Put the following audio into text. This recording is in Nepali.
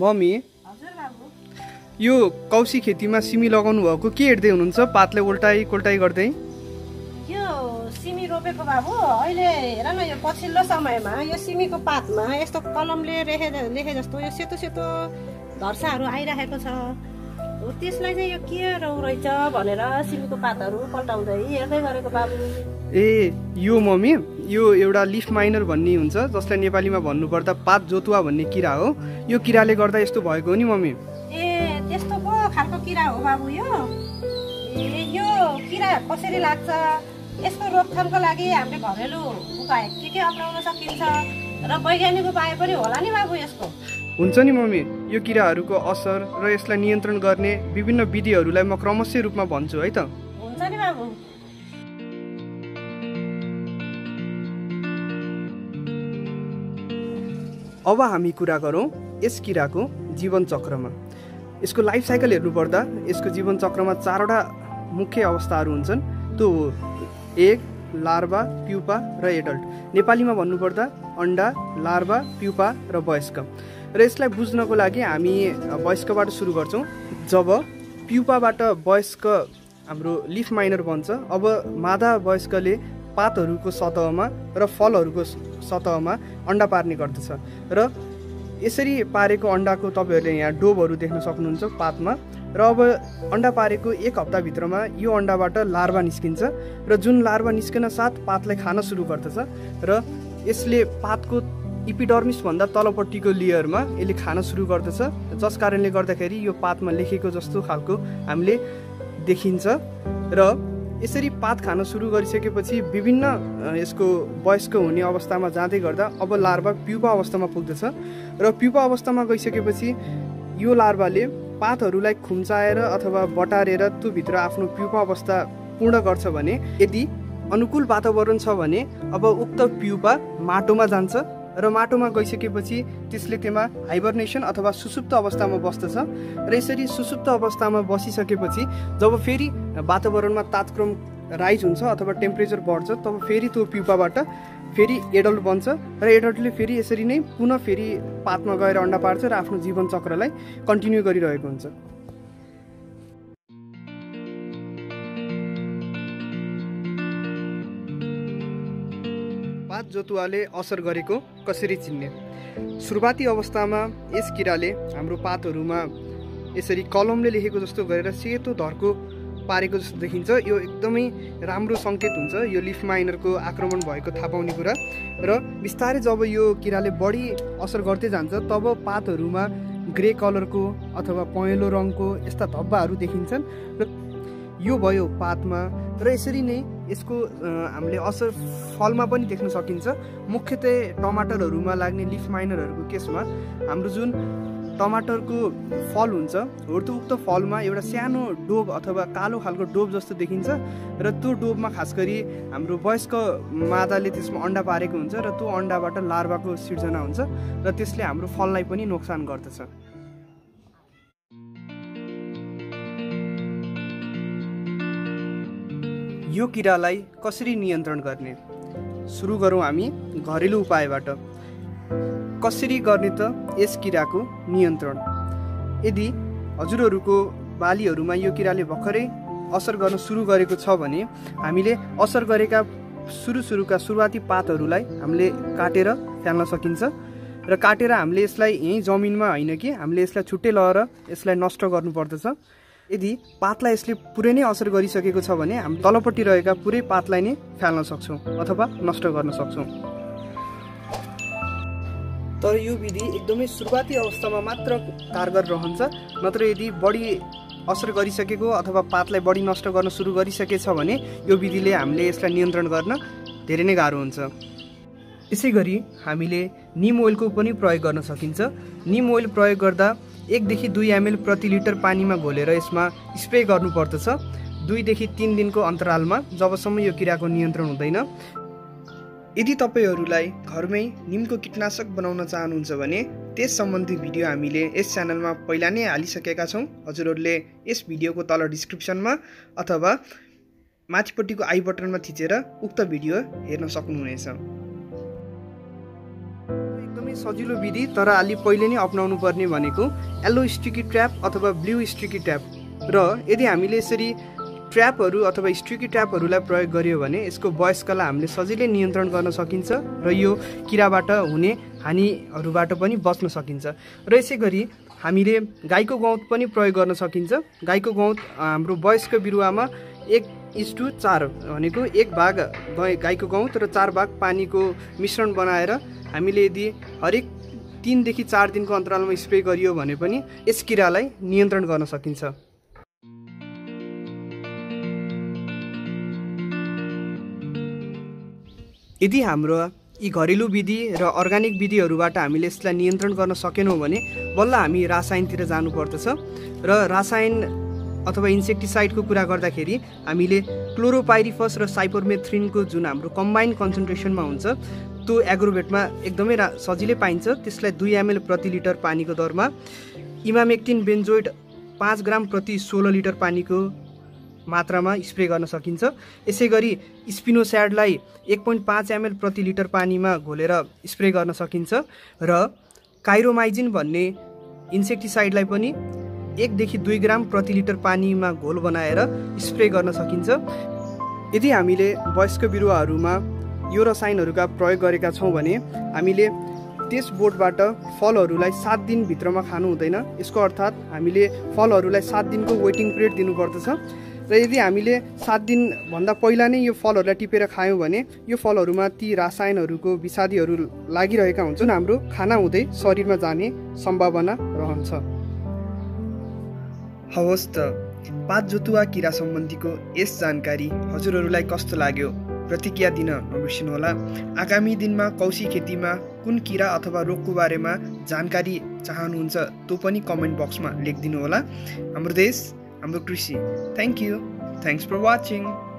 मम्मी यो कौसी खेती में सिमी लगाउनु भएको के हेर्दै हुनुहुन्छ पातले उल्टाई कोल्टाई गर्दै यो सिमी रोपेको बाबु अहिले हेर न यो पछिल्लो समयमा यो सिमीको पातमा यस्तो कलमले लेखे जस्तो यो सेतो सेतो धर्साहरु आइराखेको छ त्यसलाई चाहिँ यो के रौ रहेछ भनेर सिमीको पातहरु पल्टाउँदै हेर्दै गरेको बाबु। ए यो मम्मी यो एउटा लिफ माइनर भन्ने हुन्छ जसलाई नेपालीमा भन्नुपर्दा पात जोतुवा भन्ने किरा हो यो किराले गर्दा यस्तो भएको हो नि मम्मी। ए त्यस्तो पो खालको किरा हो बाबु यो। ए यो किरा कसरी लाग्छ यसको रोकथामको लागि हामीले घरेलु उपाय के अपनाउन सकिन्छ र वैज्ञानिक उपाय पनि होला नि बाबु यसको। हुन्छ नि मम्मी यो किराहरूको असर र यसलाई नियन्त्रण गर्ने विभिन्न विधिहरूलाई म क्रमशः रूपमा भन्छु है त। हुन्छ नि बाबु। अब हामी कुरा गरौँ यस किराको जीवन चक्रमा। यसको लाइफ साइकल हेर्नुपर्दा यसको जीवन चक्रमा चारवटा मुख्य अवस्थाहरू हुन्छन् त्यो हो एग लार्भा प्युपा र एडल्ट नेपालीमा भन्नुपर्दा अन्डा लार्भा प्युपा र वयस्क र यसलाई बुझ्नको लागि हामी वयस्कबाट सुरु गर्छौँ। जब प्युपाबाट वयस्क हाम्रो लिफ माइनर बन्छ अब मादा वयस्कले पातहरुको सतहमा र फलहरुको सतहमा अन्डा पार्ने गर्दछ र यसरी पारेको अन्डाको तपाईहरुले यहाँ डोबहरु देख्न सक्नुहुन्छ पातमा र अब अन्डा पारेको एक हप्ता भित्रमा यो अन्डाबाट लार्भा निस्किन्छ र जुन लार्भा निस्कन साथ पातले खान सुरु गर्दछ र यसले पातको इपिडर्मिस भन्दा तलपट्टिको लेयरमा यसले खान सुरु गर्दछ जस कारणले गर्दाखेरि यो पातमा लेखेको जस्तो खालको हामीले देखिन्छ र यसरी पात खान सुरु गरिसकेपछि विभिन्न यसको वयस्क हुने अवस्थामा जाँदै गर्दा अब लार्भा प्युपा अवस्थामा पुग्दछ र प्युपा अवस्थामा गइसकेपछि यो लार्भाले पातहरूलाई खुम्चाएर अथवा बटारेर त्यो भित्र आफ्नो प्युपा अवस्था पूर्ण गर्छ भने यदि अनुकूल वातावरण छ भने अब उक्त प्युपा माटोमा जान्छ र माटोमा गइसकेपछि त्यसले त्यसमा हाइबरनेसन अथवा सुसुप्त अवस्थामा बस्दछ र यसरी सुसुप्त अवस्थामा बसिसकेपछि जब फेरि वातावरणमा तापक्रम राइज हुन्छ अथवा टेम्परेचर बढ्छ तब फेरि त्यो प्युपाबाट फेरि एडल्ट बन्छ र एडल्टले फेरि यसरी नै पुनः फेरि पातमा गएर अन्डा पार्छ र आफ्नो जीवन चक्रलाई कन्टिन्यू गरिरहेको हुन्छ। पात जोतुवाले असर गरेको कसरी चिन्ने सुरुवाती अवस्थामा यस किराले हाम्रो पातहरुमा यसरी कलमले लेखेको जस्तो गरेर सेतो धर्को पारेको जस्तो देखिन्छ यो एकदमै राम्रो संकेत हुन्छ यो लिफ माइनरको आक्रमण भएको थाहा पाउने कुरा र बिस्तारै जब यो किराले बढी असर गर्दै जान्छ तब पातहरुमा ग्रे कलरको अथवा पहेँलो रङको यस्ता धब्बाहरू देखिन्छन् र यो भयो पातमा र यसरी नै यसको हामीले असर फलमा पनि देख्न सकिन्छ मुख्यतया टमाटरहरुमा लाग्ने लिफ माइनरहरुको केसमा हाम्रो जुन टमाटरको फल हुन्छ हो त्यो उक्त फलमा एउटा सानो डोब अथवा कालो खालको डोब जस्तो देखिन्छ र त्यो डोबमा खास गरी हाम्रो वयस्क मादाले त्यसमा अन्डा पारेको हुन्छ र त्यो अन्डाबाट लार्भाको सिर्जना हुन्छ र त्यसले हाम्रो फललाई पनि नोक्सान गर्दछ। यो किरालाई कसरी नियन्त्रण गर्ने सुरु गरौँ हामी घरेलु उपायबाट। कसरी गर्ने त यस किराको नियन्त्रण यदि हजुरहरुको बालीहरुमा यो किराले भर्खरै असर गर्न सुरु गरेको छ भने हामीले असर गरेका सुरुका सुरुवाती पातहरुलाई हामीले काटेर फ्याल्न सकिन्छ र काटेर हामीले यसलाई यही जमिनमा हैन कि हामीले यसलाई छुट्टै लएर यसलाई नष्ट गर्नुपर्दछ। यदि पातलाई यसले पुरै नै असर गरिसकेको छ भने हामी तलपट्टि रहेका पुरै पातलाई नै फ्याल्न सक्छौं अथवा नष्ट गर्न सक्छौं। तर यो विधि एकदमै सुरुवाती अवस्थामा मात्र कारगर रहन्छ नत्र यदि बढी असर गरिसकेको अथवा पातलाई बढी नष्ट गर्न सुरु गरिसकेछ भने यो विधिले हामीले यसलाई नियन्त्रण गर्न धेरै नै गाह्रो हुन्छ। यसैगरी हामीले निम ओइलको पनि प्रयोग गर्न सकिन्छ। निम ओइल प्रयोग गर्दा 1 देखि 2 ml प्रति लिटर पानीमा घोलेर यसमा स्प्रे गर्नुपर्दछ 2 देखि 3 दिनको अन्तरालमा जबसम्म यो किराको नियन्त्रण हुँदैन। यदि तपाईहरुलाई घरमै निमको कीटनाशक बनाउन चाहनुहुन्छ भने त्यस सम्बन्धी भिडियो हामीले यस च्यानलमा पहिला नै हालिसकेका छौं हजुरहरुले यस भिडियोको तल डिस्क्रिप्सनमा अथवा माथिपट्टिको आई बटनमा थिचेर उक्त भिडियो हेर्न सक्नुहुनेछ। एकदमै सजिलो विधि तर अलि पहिले नै अपनाउनु पर्ने भनेको येलो स्टिकी ट्र्याप अथवा ब्लू स्टिकी ट्र्याप र यदि हामीले यसरी ट्र्यापहरु अथवा स्टिकी ट्र्यापहरुलाई प्रयोग गरियो भने यसको वयस्कला हामीले सजिलै नियन्त्रण गर्न सकिन्छ र यो किराबाट हुने हानिहरुबाट पनि बच्न सकिन्छ। र यसैगरी हामीले गाईको गउँत पनि प्रयोग गर्न सकिन्छ। गाईको गउँत हाम्रो वयस्क बिरुवामा 1:4 भनेको 1 भाग गाईको गउँत र 4 भाग पानीको मिश्रण बनाएर हामीले यदि हरेक 3 देखि 4 दिनको अन्तरालमा स्प्रे गरियो भने पनि यस किरालाई नियन्त्रण गर्न सकिन्छ। यदि हाम्रो यी घरेलु विधि र अर्गानिक विधिहरुबाट हामीले यसलाई नियन्त्रण गर्न सकेनौं भने बल्ल हामी रासायनिकतिर जानु पर्दछ र रासायन अथवा इन्सेक्टिसाइडको कुरा गर्दाखेरि हामीले क्लोरोपाइरिफस र साइपरमेथ्रिनको जुन हाम्रो कम्बाइन कन्सन्ट्रेसनमा हुन्छ त्यो एग्रोभेटमा एकदमै सजिलै पाइन्छ। त्यसलाई 2 ml/L पानीको दरमा इमामेक्टिन बेन्जोइट 5 g/16 L पानीको मात्रामा स्प्रे गर्न सकिन्छ। यसैगरी स्पिनोस्याडलाई 1.5 ml/L पानीमा घोलेर स्प्रे गर्न सकिन्छ र काइरोमाइजिन भन्ने इन्सेक्टिसाइडलाई पनि 1 देखि 2 g/L पानीमा घोल बनाएर स्प्रे गर्न सकिन्छ। यदि हामीले वयस्क बिरुवाहरुमा यो रसायनहरुका प्रयोग गरेका छौं भने हामीले त्यस बोटबाट फलहरुलाई 7 दिन भित्रमा खानु हुँदैन। यसको अर्थात् हामीले फलहरुलाई 7 दिनको वेटिङ पिरियड दिनुपर्दछ र यदि हामीले 7 दिन भन्दा पहिला नै यो फलहरुलाई टिपेर खायौं भने यो फलहरुमा ती रसायनहरुको विषादीहरु लागिरहेका हुन्छन्, हाम्रो खाना हुँदै शरीरमा जाने सम्भावना रहन्छ। हवस् त पात जोतुवा किरा सम्बन्धीको यस जानकारी हजुरहरुलाई कस्तो लाग्यो प्रतिक्रिया दिन नबिर्सनुहोला। आगामी दिनमा कौशी खेतीमा कुन किरा अथवा रोगको बारेमा जानकारी चाहनुहुन्छ त्यो पनि कमेन्ट बक्समा लेखिदिनु होला। हाम्रो देश, हाम्रो कृषि। Thank you. Thanks for watching.